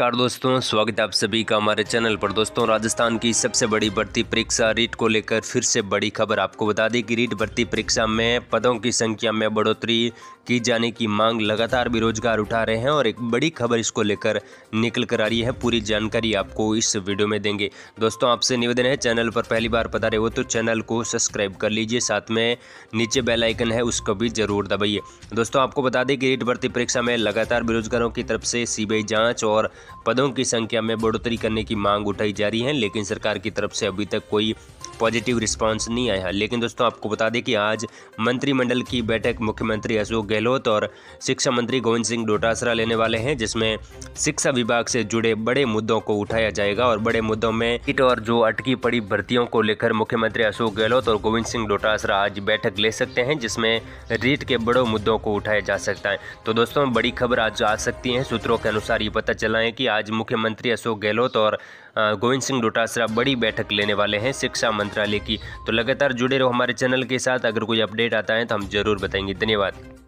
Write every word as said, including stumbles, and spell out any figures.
नमस्कार दोस्तों, स्वागत है आप सभी का हमारे चैनल पर। दोस्तों, राजस्थान की सबसे बड़ी भर्ती परीक्षा रीट को लेकर फिर से बड़ी खबर। आपको बता दें कि रीट भर्ती परीक्षा में पदों की संख्या में बढ़ोतरी की जाने की मांग लगातार बेरोजगार उठा रहे हैं और एक बड़ी खबर इसको लेकर निकल कर आ रही है। पूरी जानकारी आपको इस वीडियो में देंगे। दोस्तों, आपसे निवेदन है चैनल पर पहली बार पधारे हो तो चैनल को सब्सक्राइब कर लीजिए, साथ में नीचे बेल आइकन है उसको भी जरूर दबाइए। दोस्तों, आपको बता दें कि रीट भर्ती परीक्षा में लगातार बेरोजगारों की तरफ से सीबीआई जांच और पदों की संख्या में बढ़ोतरी करने की मांग उठाई जा रही है, लेकिन सरकार की तरफ से अभी तक कोई पॉजिटिव रिस्पांस नहीं आया। लेकिन दोस्तों, आपको बता दें कि आज मंत्रिमंडल की बैठक मुख्यमंत्री अशोक गहलोत और शिक्षा मंत्री गोविंद सिंह डोटासरा लेने वाले हैं, जिसमें शिक्षा विभाग से जुड़े बड़े मुद्दों को उठाया जाएगा और बड़े मुद्दों में रीट और जो अटकी पड़ी भर्तियों को लेकर मुख्यमंत्री अशोक गहलोत और गोविंद सिंह डोटासरा आज बैठक ले सकते हैं, जिसमें रीट के बड़े मुद्दों को उठाया जा सकता है। तो दोस्तों, बड़ी खबर आज आ सकती है। सूत्रों के अनुसार ये पता चला है कि आज मुख्यमंत्री अशोक गहलोत और गोविंद सिंह डोटासरा बड़ी बैठक लेने वाले हैं शिक्षा मंत्रालय की। तो लगातार जुड़े रहो हमारे चैनल के साथ, अगर कोई अपडेट आता है तो हम जरूर बताएंगे। धन्यवाद।